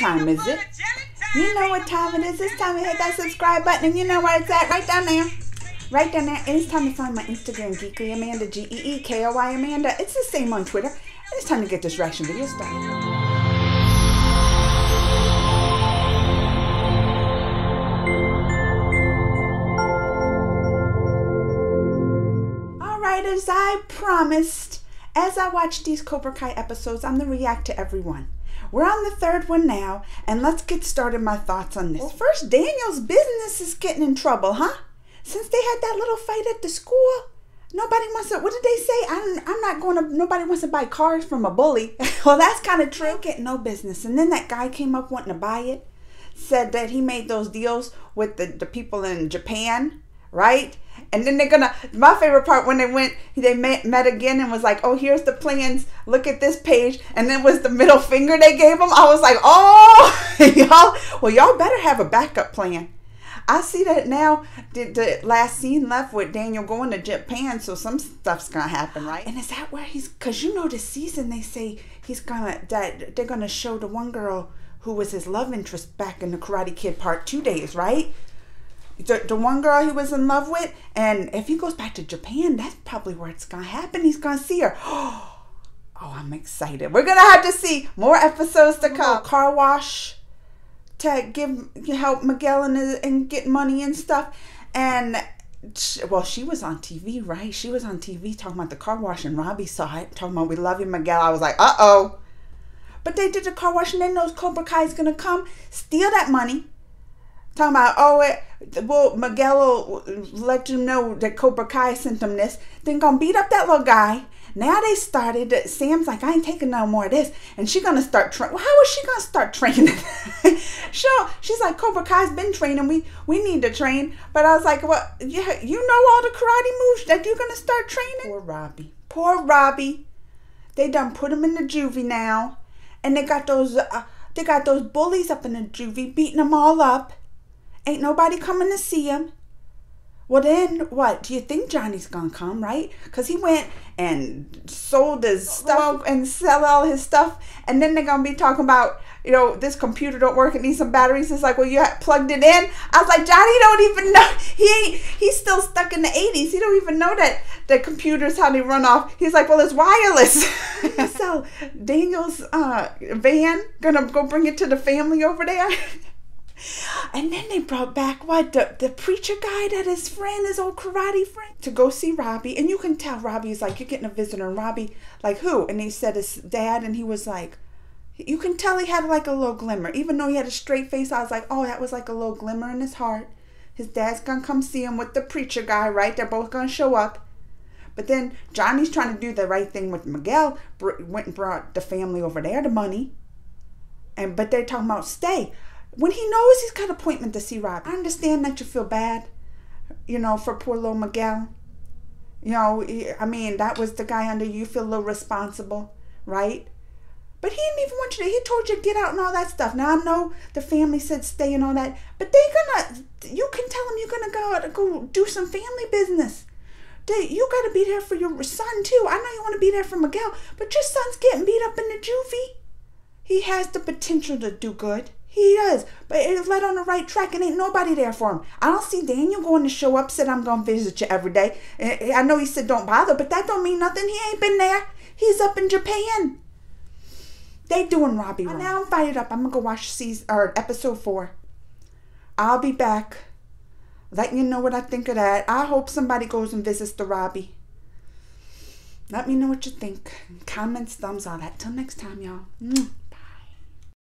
time is it? You know what time it is. It's time to hit that subscribe button, and you know where it's at, right down there. Right down there. And it's time to find my Instagram, GeeklyAmanda, G-E-E-K-O-Y Amanda. It's the same on Twitter. And it's time to get this reaction video started. As I promised, as I watch these Cobra Kai episodes, I'm gonna react to everyone. We're on the third one now, and let's get started my thoughts on this. Well, first, Daniel's business is getting in trouble, huh? Since they had that little fight at the school, nobody wants to, what did they say? I'm not going to, nobody wants to buy cars from a bully. Well, that's kind of true. Get no business. And then that guy came up wanting to buy it, said that he made those deals with the people in Japan, right? And then they're gonna, my favorite part, when they went, they met again and was like, oh, here's the plans, look at this page, and then was the middle finger they gave them. I was like, oh, y'all, well, y'all better have a backup plan. I see that now, the last scene left with Daniel going to Japan, so some stuff's gonna happen, right? And is that where he's, cause you know this season they say he's gonna, that they're gonna show the one girl who was his love interest back in the Karate Kid Part 2 days, right? The one girl he was in love with, and if he goes back to Japan, that's probably where it's gonna happen. He's gonna see her. Oh, I'm excited. We're gonna have to see more episodes to come. Car wash to give help Miguel and get money and stuff. And well, she was on TV, right? She was on TV talking about the car wash, and Robbie saw it talking about we love you, Miguel. I was like, uh oh. But they did the car wash, and then those Cobra Kai is gonna come steal that money. Talking about, oh, well, Miguel will let you know that Cobra Kai sent him this. Then gonna beat up that little guy. Now they started, Sam's like, I ain't taking no more of this. And she gonna start training. Well, how is she gonna start training? She's like, Cobra Kai's been training. We need to train. But I was like, well, yeah, you know all the karate moves that you're gonna start training? Poor Robbie. Poor Robbie. They done put him in the juvie now. And they got those bullies up in the juvie beating them all up. Ain't nobody coming to see him. Well, then what? Do you think Johnny's gonna come, right? Because he went and sold his stuff and sell all his stuff. And then they're gonna be talking about, you know, this computer don't work, it needs some batteries. It's like, well, you plugged it in. I was like, Johnny don't even know. He's still stuck in the 80s. He don't even know that the computers, how they run off. He's like, well, it's wireless. So Daniel's van, gonna go bring it to the family over there. And then they brought back, what, the preacher guy that his friend, his old karate friend, to go see Robbie. And you can tell Robbie's like, you're getting a visitor. And Robbie, like, who? And he said his dad, and he was like, you can tell he had like a little glimmer. Even though he had a straight face, I was like, oh, that was like a little glimmer in his heart. His dad's going to come see him with the preacher guy, right? They're both going to show up. But then Johnny's trying to do the right thing with Miguel. Went and brought the family over there, the money. And but they're talking about stay. When he knows he's got an appointment to see Robbie. I understand that you feel bad, you know, for poor little Miguel. You know, I mean, that was the guy under you. You feel a little responsible, right? But he didn't even want you to. He told you to get out and all that stuff. Now, I know the family said stay and all that, but they're gonna, you can tell them you're gonna go do some family business. You gotta be there for your son, too. I know you wanna be there for Miguel, but your son's getting beat up in the juvie. He has the potential to do good. He does, but it's led on the right track, and ain't nobody there for him. I don't see Daniel going to show up, said, I'm going to visit you every day. And I know he said, don't bother, but that don't mean nothing. He ain't been there. He's up in Japan. They doing Robbie wrong. Now I'm fired up. I'm going to go watch episode 4. I'll be back, letting you know what I think of that. I hope somebody goes and visits the Robbie. Let me know what you think. Comments, thumbs, all that. Till next time, y'all.